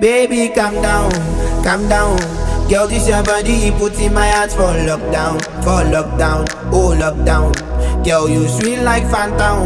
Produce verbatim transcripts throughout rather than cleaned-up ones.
Baby, calm down, calm down. Girl, this your body, put in my heart for lockdown, for lockdown, oh lockdown. Girl, you sweet like Fanta,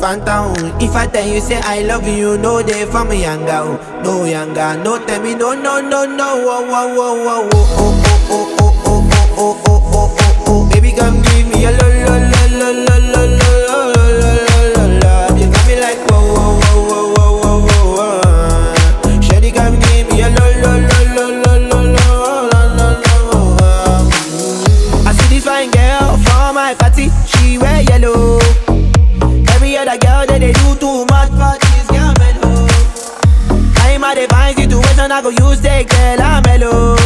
Fanta. If I tell you say I love you, no day for me younger, no younger, no tell me no, no, no, no, oh, oh, oh, oh, oh, oh, oh, oh, oh, oh, oh, oh, oh, oh. Baby, come give me your love, love, love, love, love, love. She wear yellow. Every other girl that they do too much, but this girl mellow. Time I define situation, I go use the girl I'm mellow.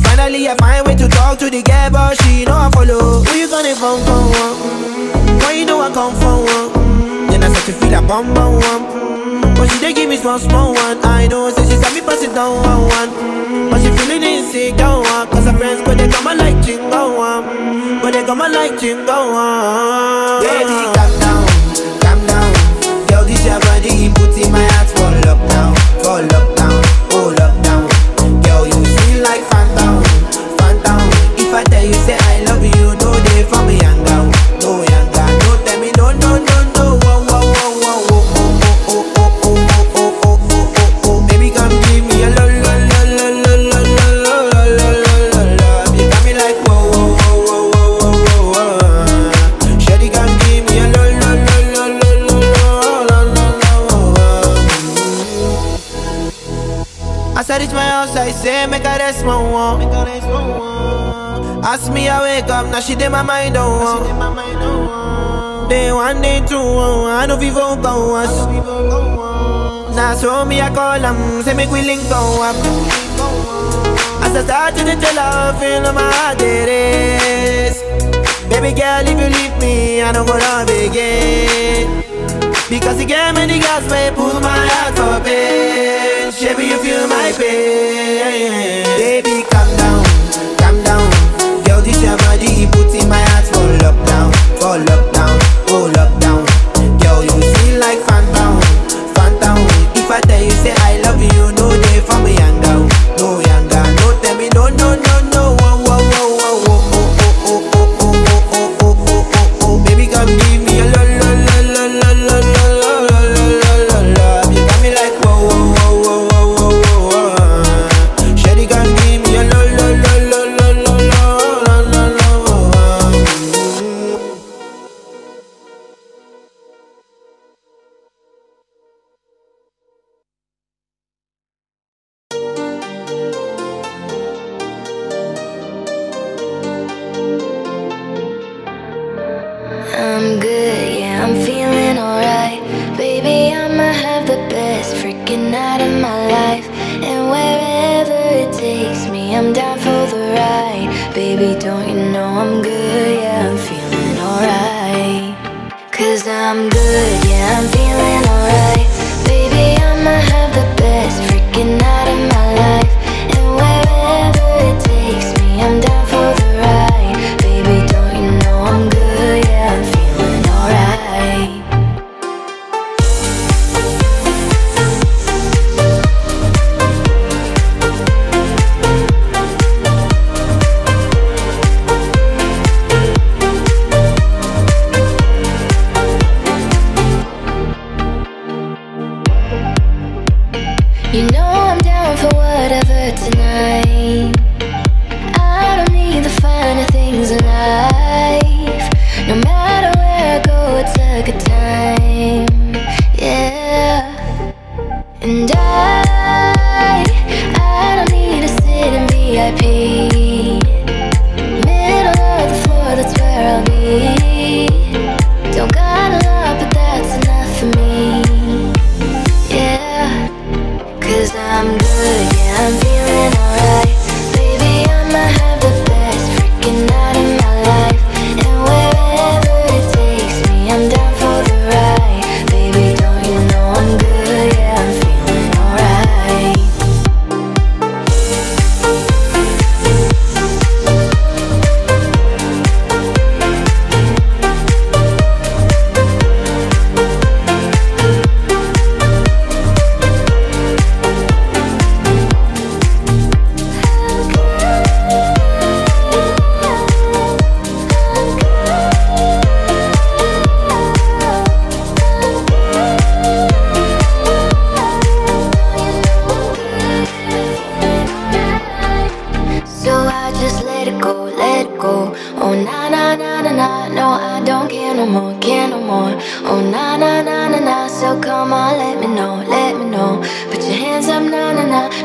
Finally I find way to talk to the girl, but she no follow. Who you gonna phone for? Mm-hmm. Why you know I come for one? Mm-hmm. Then I start to feel like bum bum one. Mm-hmm. But she dey give me small small one. I know say she got me pass it down one one. Mm-hmm. But she feeling insecure one, cause her friends go they come and like jingle one. Mm-hmm. But they come and like him, go on. Baby, calm down, calm down. Girl, this your body, put in my heart for lockdown, for lockdown, oh lockdown. Girl, you feel like phantom, phantom. If I tell you say I love you, no day for me young girl, no young girl, no tell me no, no, no, no. Whoa, whoa, whoa, whoa, oh, oh, oh, oh, oh, oh, oh, oh, oh, oh, oh. Baby, come give me a love, love, love, love, love, love, love, love, love, love. You got me like whoa, whoa. As I reach my house, I say, make a rest, my one. Ask me, I wake up, now she did my mind, oh. Day one, day two, oh, I know people go us. Now, so me, I call them, say, make we link go up. As I start to tell her, feel my heart, it is. Baby girl, if you leave me, I don't go love again. Because you gave me the gas, babe, pull my heart for bed. Baby, you feel my pain. Baby, calm down, calm down. Girl, this your body, put in my heart for lockdown, for lockdown, oh lockdown. Girl, you feel like phantom, phantom. If I tell you say I love you, no day for me younger, no younger, no tell me no, no, no, no. Whoa, whoa, whoa, whoa, whoa, oh, oh, oh, oh, oh, oh, oh, oh, oh, oh. Baby, come give me your love, love, love, love, love, love, love, love, love. You got me like whoa, whoa, whoa, whoa. Alright.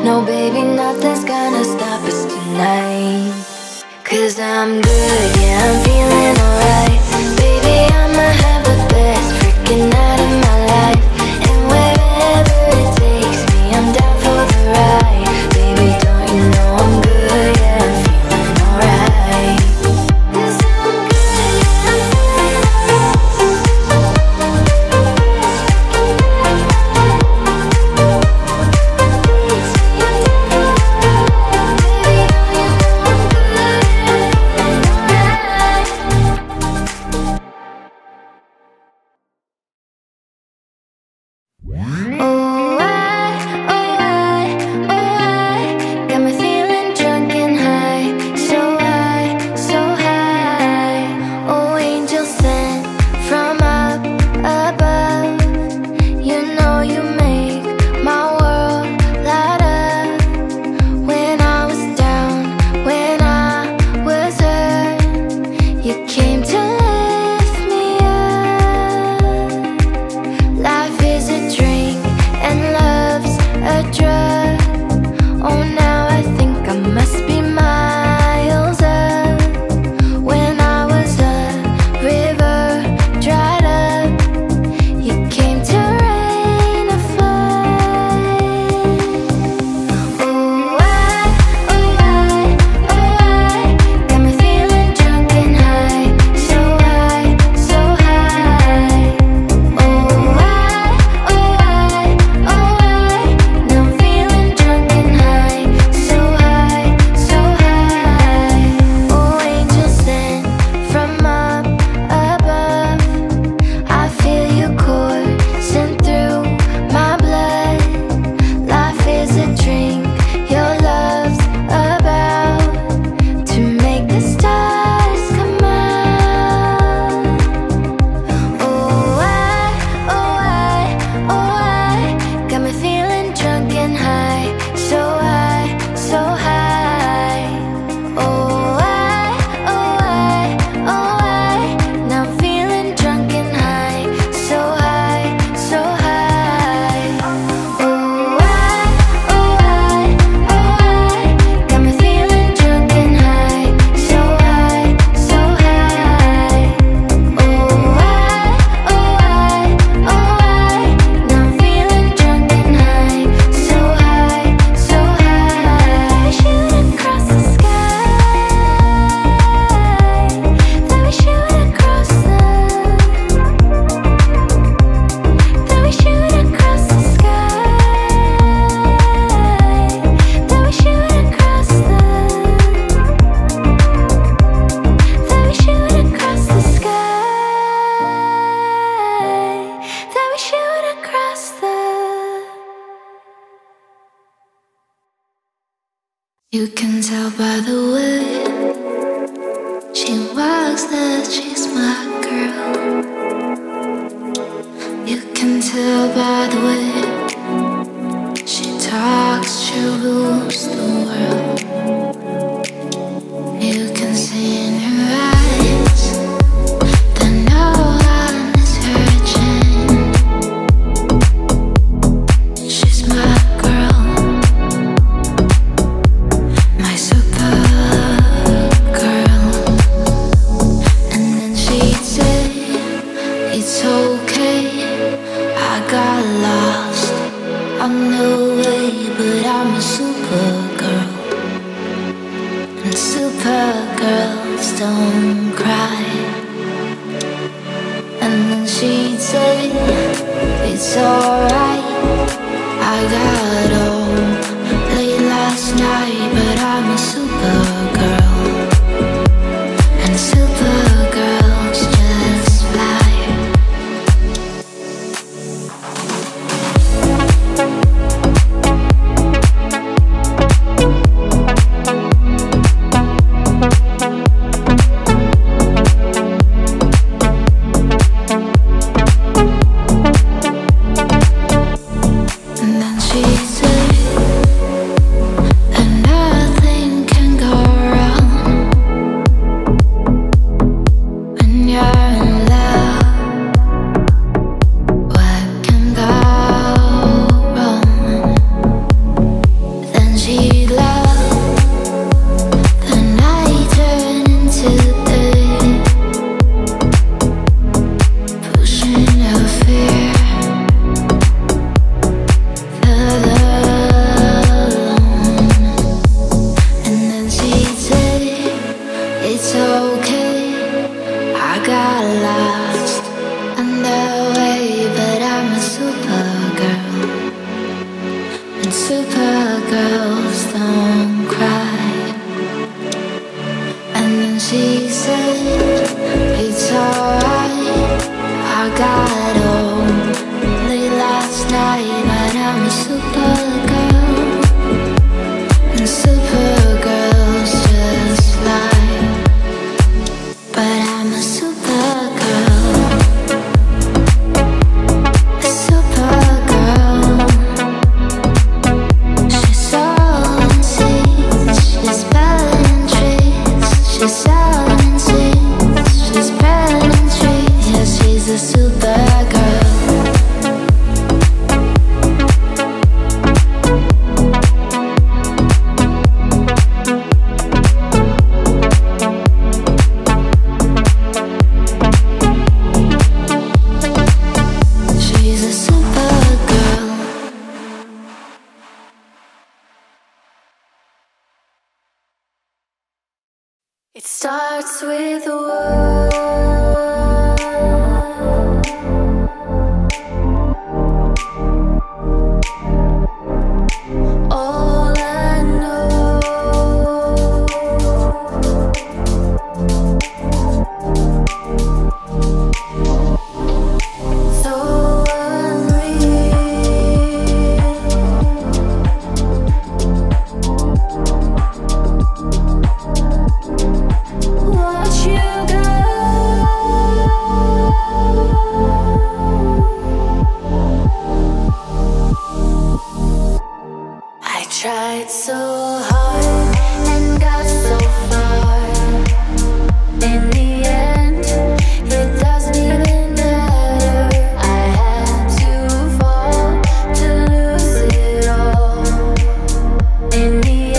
No baby, nothing's gonna stop us tonight. Cause I'm good, yeah, I'm feeling alright. Baby, I'ma have the best freaking night of my life. And wherever it takes me, I'm down for the ride. Baby, don't you know I'm good, yeah, I'm feeling alright. Cause I'm good, yeah, I'm feeling Jesus. supergirls don't cry. And then she said, it's alright, I got home late last night, but I'm a supergirl. And supergirls just lie, but I'm a supergirl. It starts with a word. All I know, so unreal. Watch you go. I tried so hard and got so far. In the end, it doesn't even matter. I had to fall to lose it all. In the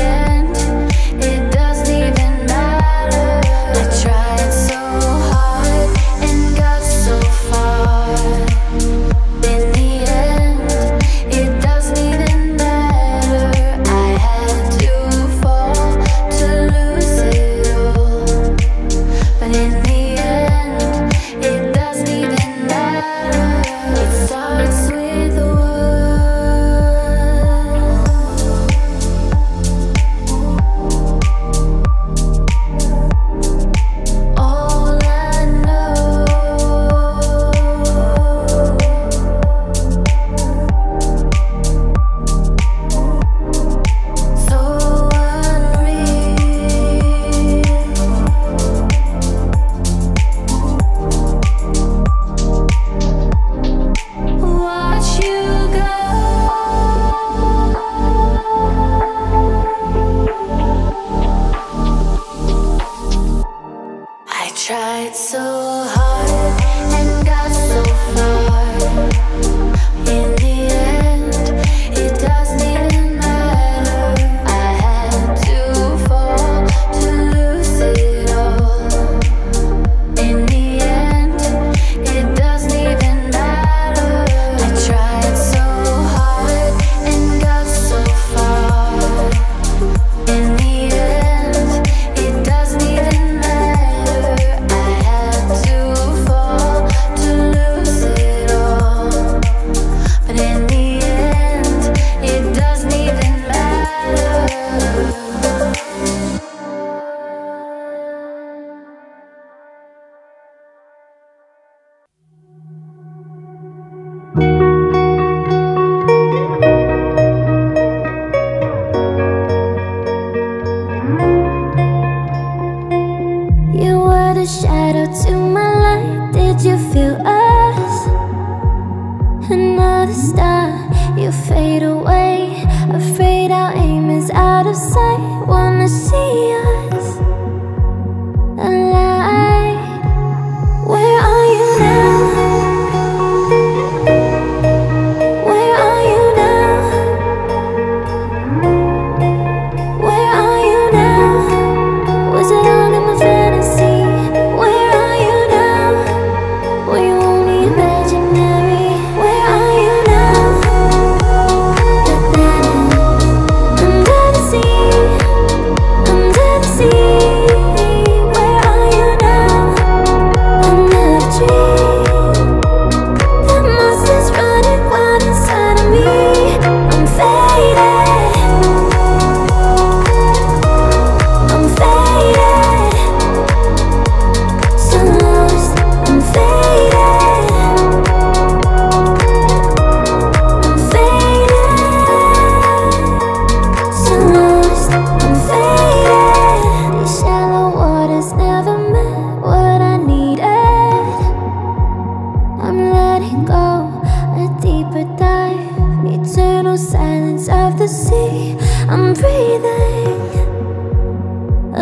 silence of the sea. I'm breathing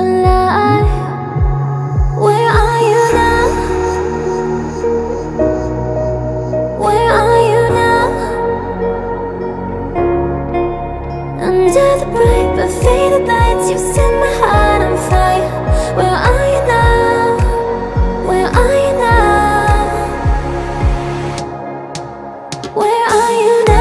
alive. Where are you now? Where are you now? Under the bright but faded lights, you set my heart on fire. Where are you now? Where are you now? Where are you now?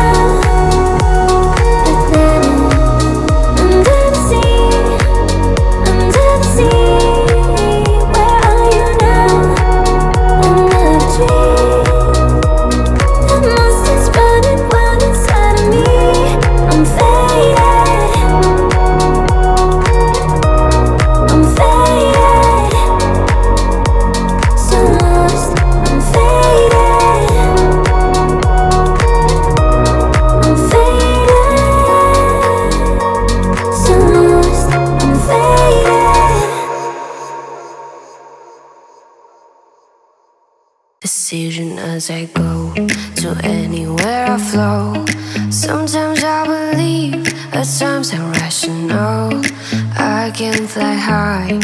Decision as I go, to anywhere I flow. Sometimes I believe, at times I'm rational. I can fly high,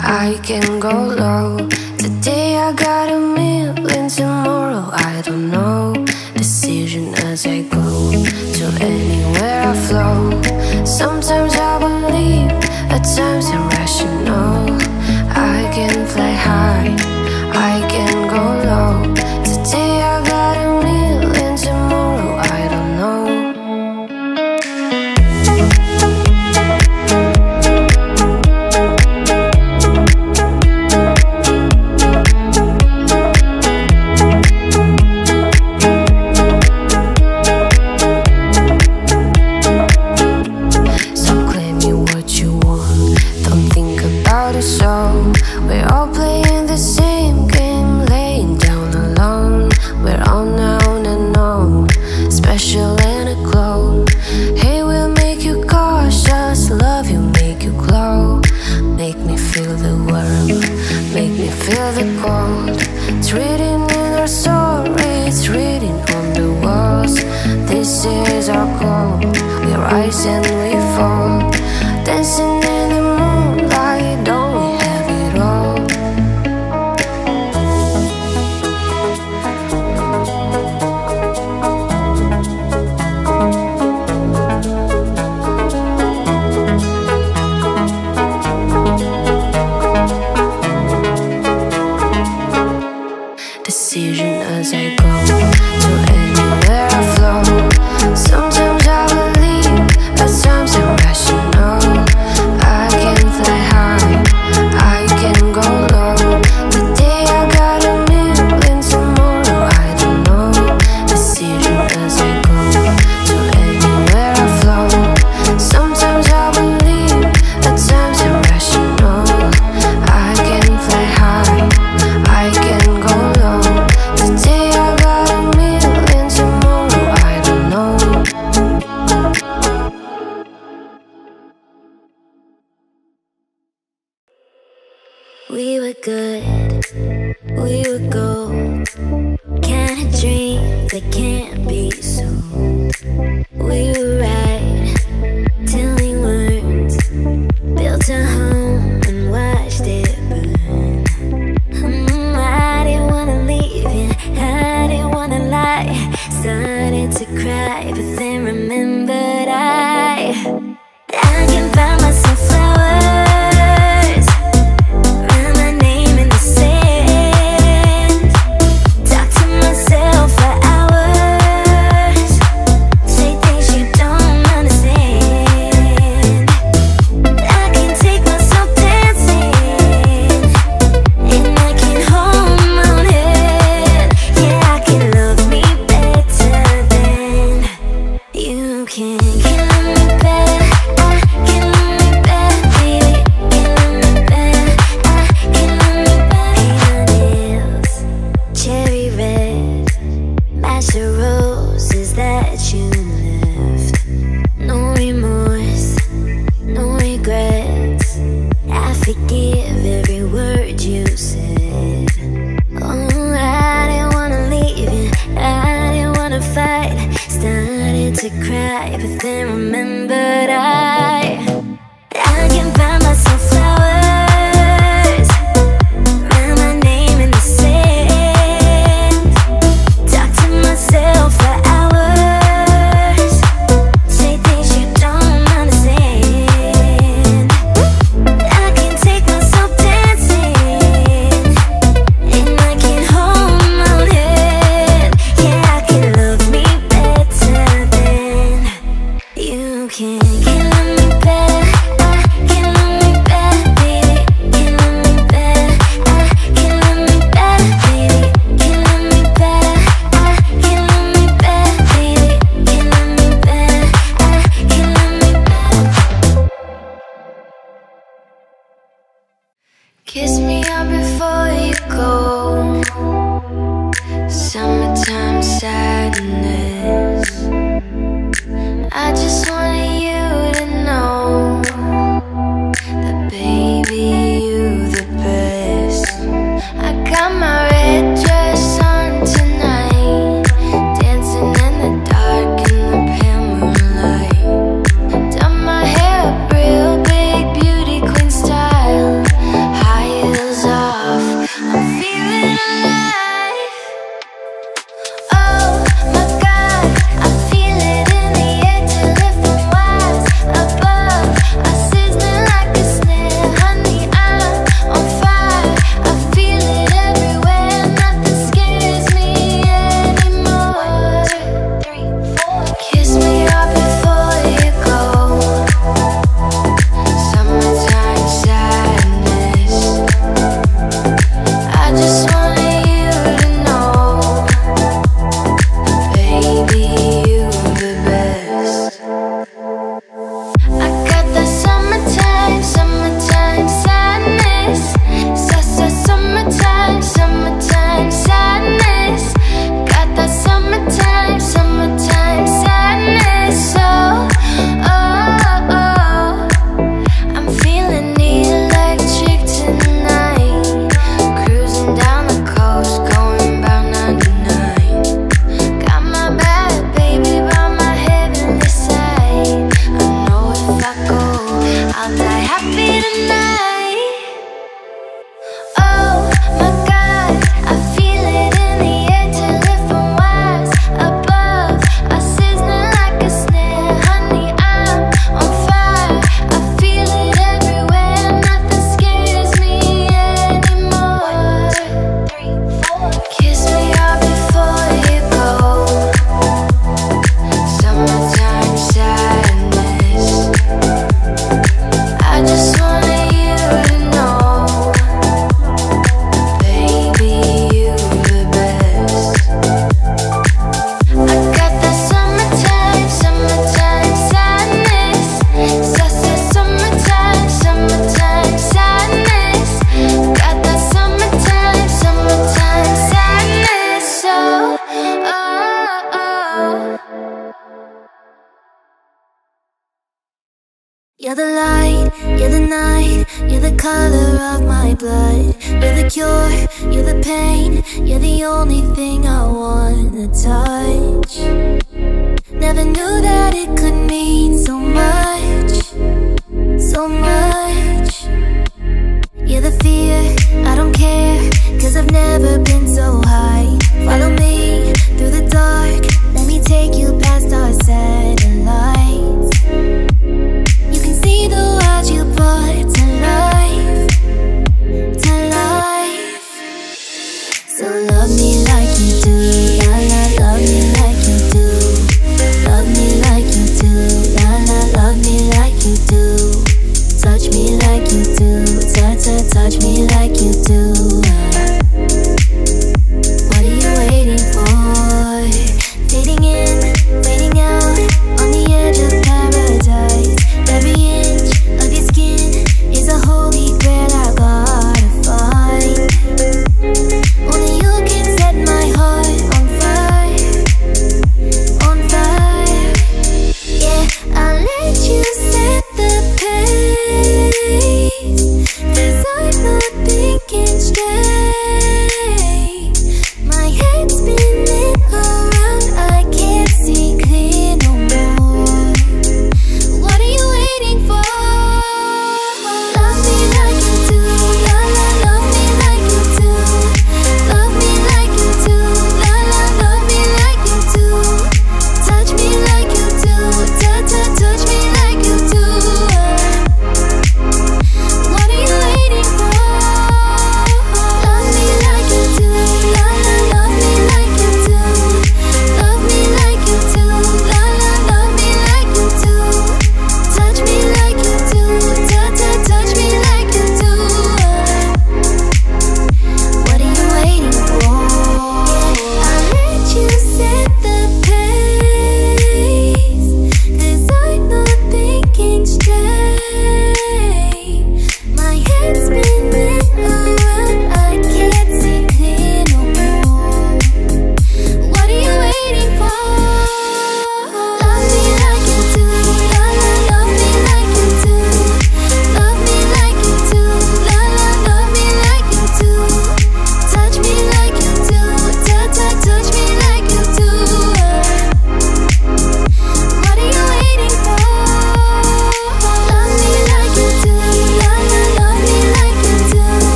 I can go low. Today I got a million, tomorrow I don't know. Decision as I go, to anywhere I flow. Sometimes I believe, at times I'm rational. I can fly high, I can go low. Today I got a million, tomorrow I don't know. Stop claiming what you want, don't think about it so. We're all playing the same game, laying down alone. We're all known and known, special and a glow. Hey, we'll make you cautious, love you, make you glow. Make me feel the warmth, make me feel the cold. It's written in our stories, it's written on the walls. This is our goal, we rise and we fall. Dancing in the moonlight, don't we have it all? Decision as I go, to anywhere I flow. Sometimes I believe, at times I'm rational. I can fly high, I can go low. Today I got a million, tomorrow I don't know. Decision as I go, to anywhere I flow. Sometimes I believe, at times I'm rational. I can fly high, I can go low. Today I got a million, tomorrow I don't know. We were good, we were gold. Kind of dreams that can't be sold. We were right, telling words. Built a home and watched it burn. Mm, I didn't wanna leave you, I didn't wanna lie. Started to cry, but then remembered I I can find myself flowers, write my name in the sand. Talk to myself for hours, say things you don't understand. I can take myself dancing, and I can hold my own head. Yeah, I can love me better than you can. Can love me better, I can love me better, baby. Can love me better, I can love me better. Paint my nails cherry red, match the roses that you left. No remorse, no regrets. I forgive every word you said. Oh, I didn't wanna leave you, I didn't wanna fight. Started to cry, but Only thing I want to touch. Never knew that it could